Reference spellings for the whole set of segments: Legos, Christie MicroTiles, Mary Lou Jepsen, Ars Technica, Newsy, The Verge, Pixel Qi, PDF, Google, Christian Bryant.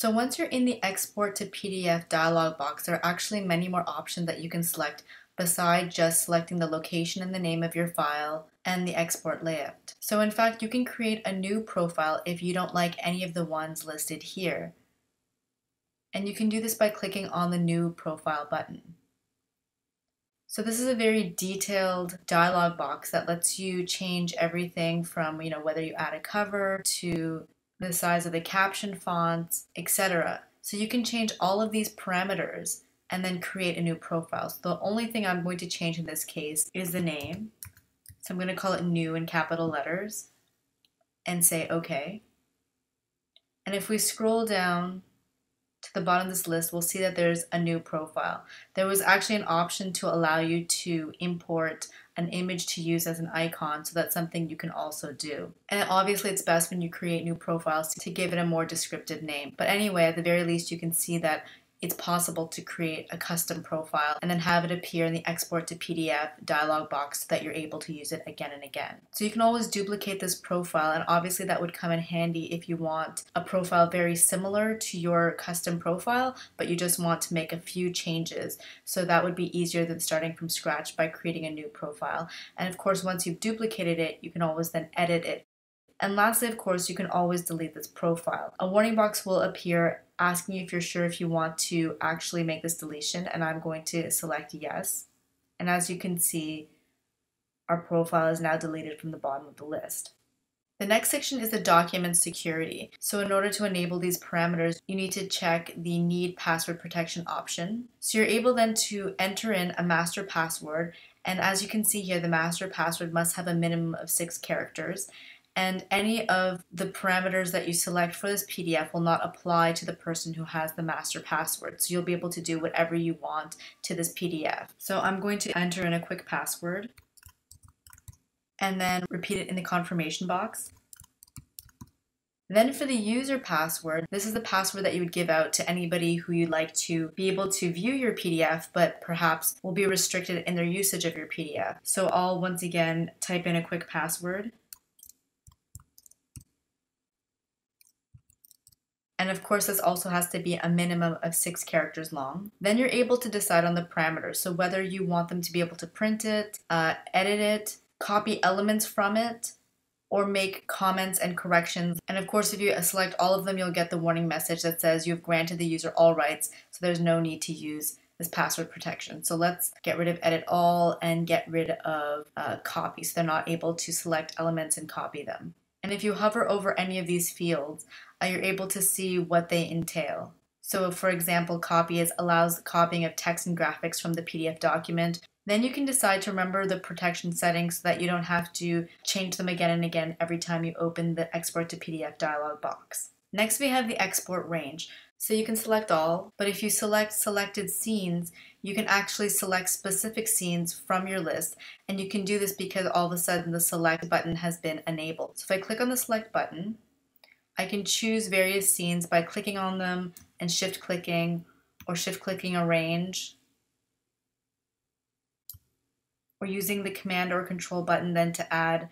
So once you're in the Export to PDF dialog box, there are actually many more options that you can select besides just selecting the location and the name of your file and the export layout. So in fact, you can create a new profile if you don't like any of the ones listed here. And you can do this by clicking on the New Profile button. So this is a very detailed dialog box that lets you change everything from, whether you add a cover to the size of the caption fonts, etc. So you can change all of these parameters and then create a new profile. So the only thing I'm going to change in this case is the name. So I'm going to call it New in capital letters and say OK. And if we scroll down to the bottom of this list, we'll see that there's a new profile. There was actually an option to allow you to import an image to use as an icon, so that's something you can also do. And obviously it's best when you create new profiles to give it a more descriptive name. But anyway, at the very least you can see that it's possible to create a custom profile and then have it appear in the Export to PDF dialog box so that you're able to use it again and again. So you can always duplicate this profile, and obviously that would come in handy if you want a profile very similar to your custom profile, but you just want to make a few changes. So that would be easier than starting from scratch by creating a new profile. And of course, once you've duplicated it, you can always then edit it. And lastly, of course, you can always delete this profile. A warning box will appear asking you if you're sure if you want to actually make this deletion, and I'm going to select yes. And as you can see, our profile is now deleted from the bottom of the list. The next section is the document security. So in order to enable these parameters, you need to check the Need Password Protection option. So you're able then to enter in a master password, and as you can see here, the master password must have a minimum of 6 characters. And any of the parameters that you select for this PDF will not apply to the person who has the master password. So you'll be able to do whatever you want to this PDF. So I'm going to enter in a quick password and then repeat it in the confirmation box. Then for the user password, this is the password that you would give out to anybody who you'd like to be able to view your PDF, but perhaps will be restricted in their usage of your PDF. So I'll once again type in a quick password. And of course, this also has to be a minimum of 6 characters long. Then you're able to decide on the parameters. So whether you want them to be able to print it, edit it, copy elements from it, or make comments and corrections. And of course, if you select all of them, you'll get the warning message that says you've granted the user all rights, so there's no need to use this password protection. So let's get rid of edit all and get rid of copy, so they're not able to select elements and copy them. And if you hover over any of these fields, you're able to see what they entail. So for example, copy allows copying of text and graphics from the PDF document. Then you can decide to remember the protection settings so that you don't have to change them again and again every time you open the Export to PDF dialog box. Next, we have the export range. So you can select all, but if you select selected scenes, you can actually select specific scenes from your list, and you can do this because all of a sudden the select button has been enabled. So if I click on the select button, I can choose various scenes by clicking on them and shift clicking, or shift clicking arrange, or using the command or control button then to add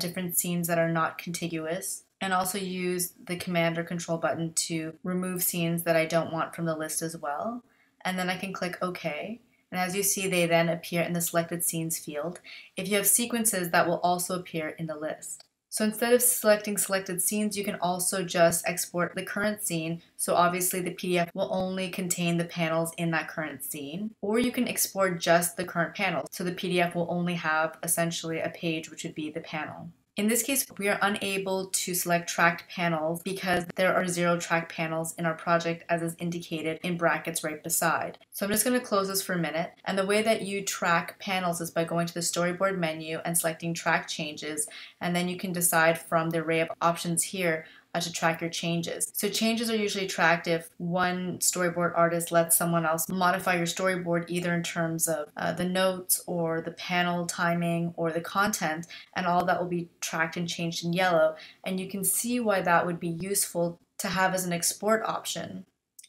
different scenes that are not contiguous. And also use the command or control button to remove scenes that I don't want from the list as well. And then I can click OK. And as you see, they then appear in the selected scenes field. If you have sequences, that will also appear in the list. So instead of selecting selected scenes, you can also just export the current scene. So obviously the PDF will only contain the panels in that current scene, or you can export just the current panel. So the PDF will only have essentially a page, which would be the panel. In this case, we are unable to select tracked panels because there are 0 tracked panels in our project, as is indicated in brackets right beside. So I'm just going to close this for a minute. And the way that you track panels is by going to the storyboard menu and selecting track changes. And then you can decide from the array of options here to track your changes. So changes are usually tracked if one storyboard artist lets someone else modify your storyboard, either in terms of the notes or the panel timing or the content, and all that will be tracked and changed in yellow. And you can see why that would be useful to have as an export option.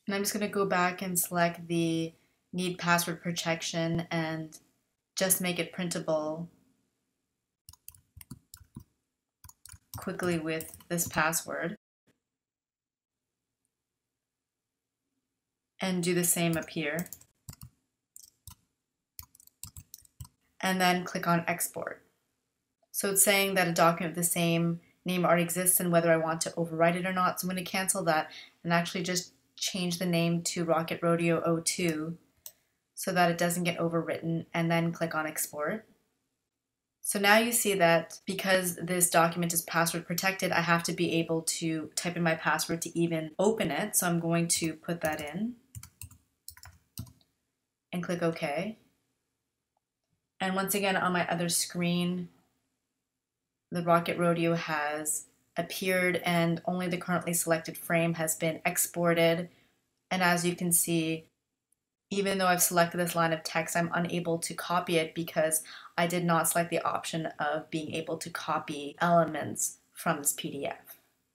And I'm just going to go back and select the Need Password Protection and just make it printable quickly with this password. and do the same up here. And then click on export. So it's saying that a document with the same name already exists and whether I want to overwrite it or not. So I'm going to cancel that and actually just change the name to Rocket Rodeo 02 so that it doesn't get overwritten, and then click on export. So now you see that because this document is password protected, I have to be able to type in my password to even open it. So I'm going to put that in and click OK. And once again, on my other screen, the Rocket Rodeo has appeared and only the currently selected frame has been exported. And as you can see, even though I've selected this line of text, I'm unable to copy it because I did not select the option of being able to copy elements from this PDF.